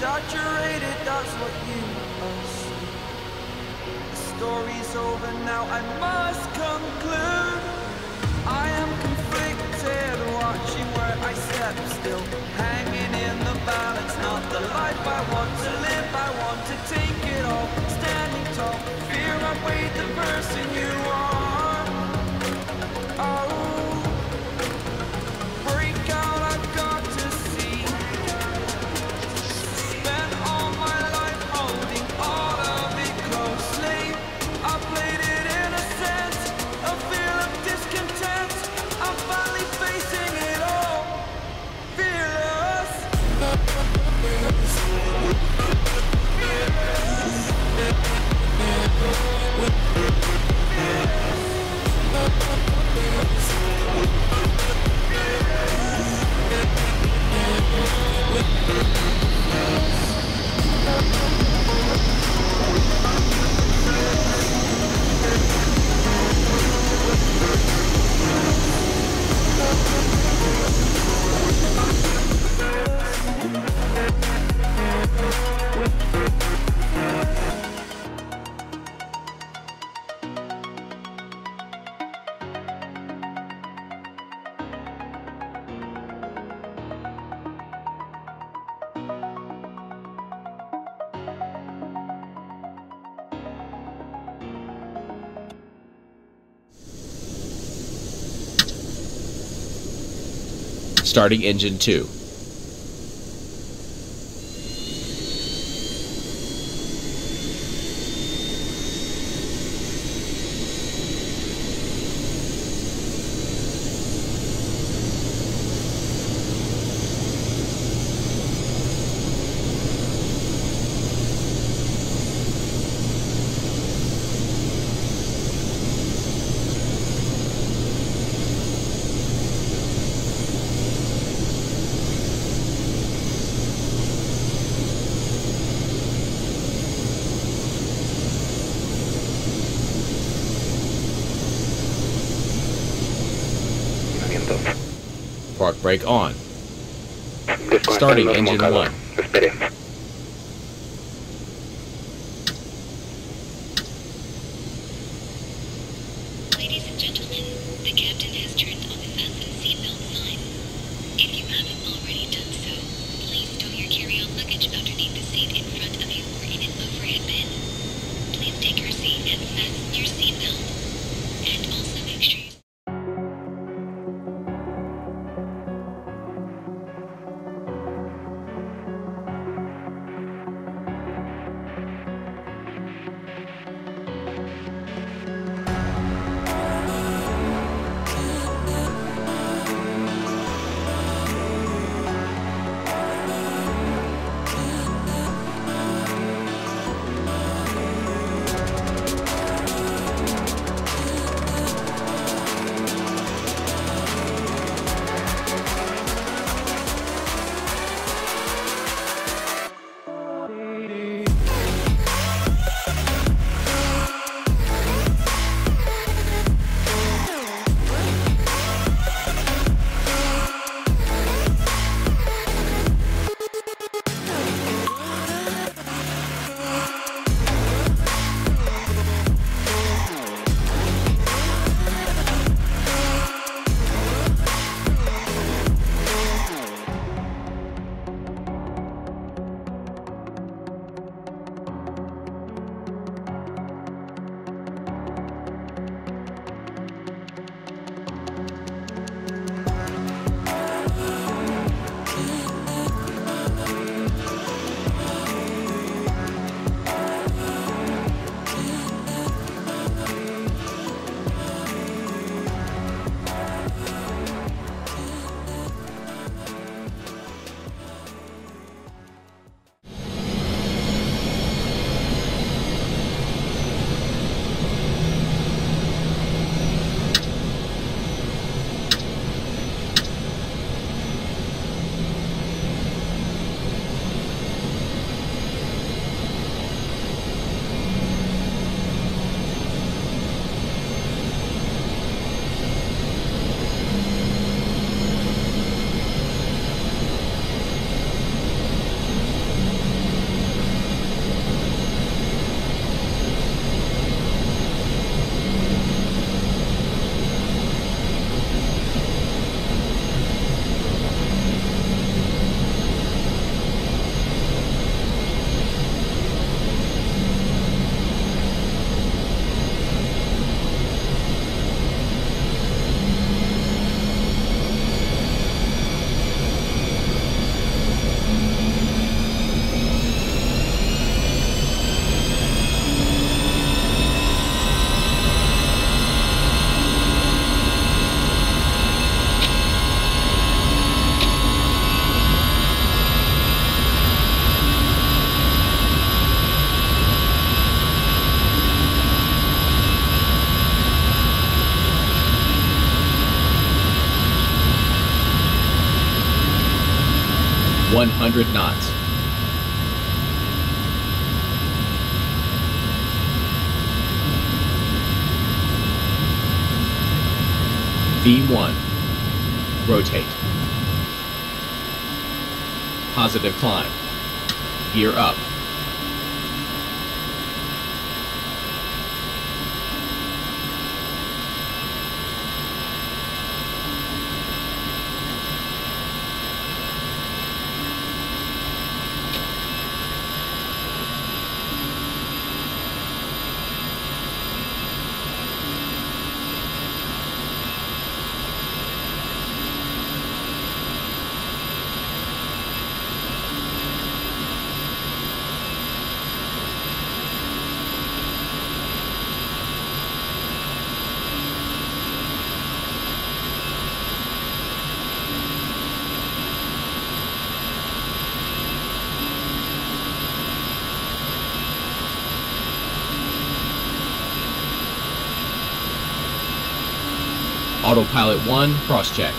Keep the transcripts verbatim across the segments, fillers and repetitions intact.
Saturated, that's what you must do. The story's over now, I must conclude. I am conflicted, watching where I step still, hanging in the balance, not the life I want to live. I want to take it all, standing tall. Fear I weighed the person you are. Oh, starting engine two. Park brake on. Starting engine one. Ladies and gentlemen, the captain has turned on the fasten seatbelt sign. If you haven't already done so, please tow your carry-on luggage underneath the seat in front of you or in an overhead bin. Please take your seat and fasten your seatbelt. And also make sure you one hundred knots. V one, rotate. Positive climb, gear up. Autopilot one, cross-check.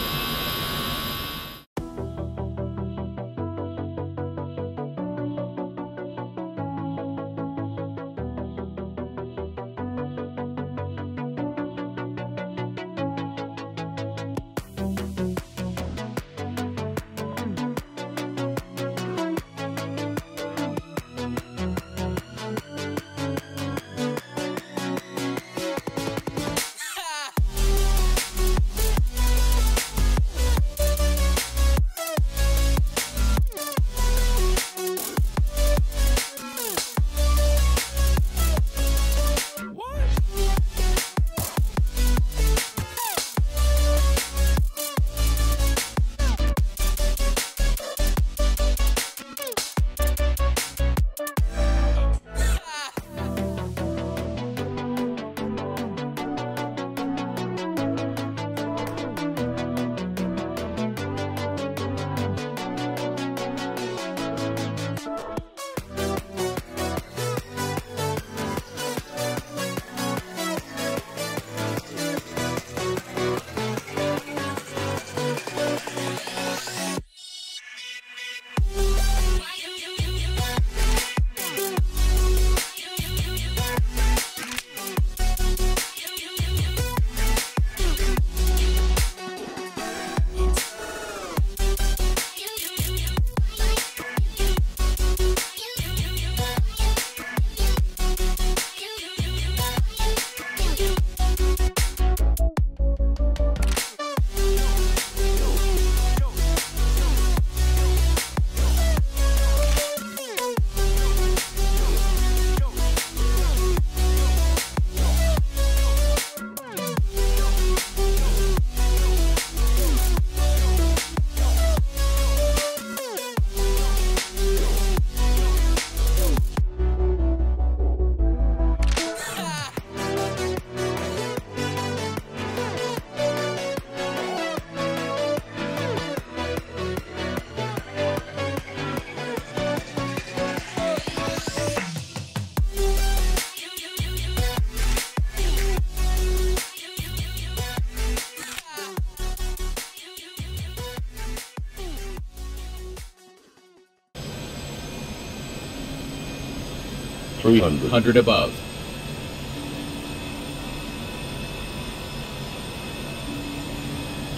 three hundred. one hundred above.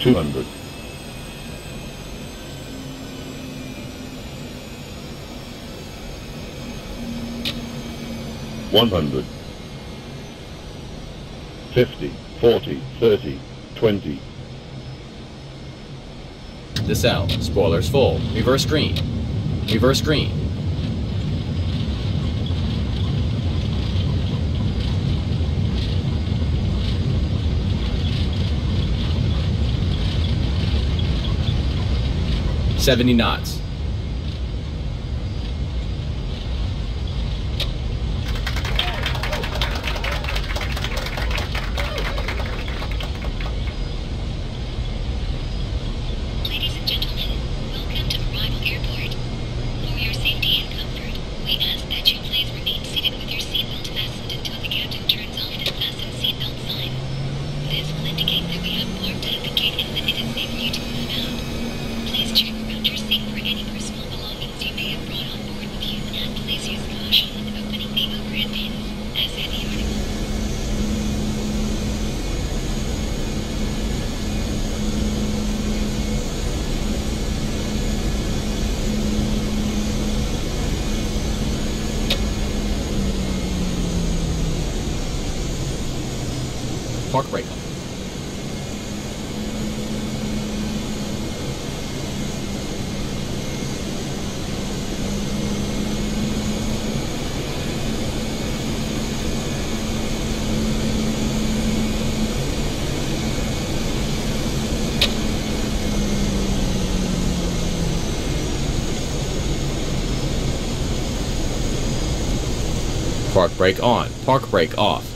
two hundred. one hundred. fifty, forty, thirty, twenty. Descend. Spoilers full. Reverse green. Reverse green. seventy knots. Ladies and gentlemen, welcome to Arrival Airport. For your safety and comfort, we ask that you please remain seated with your seatbelt fastened until the captain turns off the fasten seatbelt sign. This will indicate that we have parked at the gate and that it is safe for you to move out. Please check. Any park brake. Park brake on, park brake off.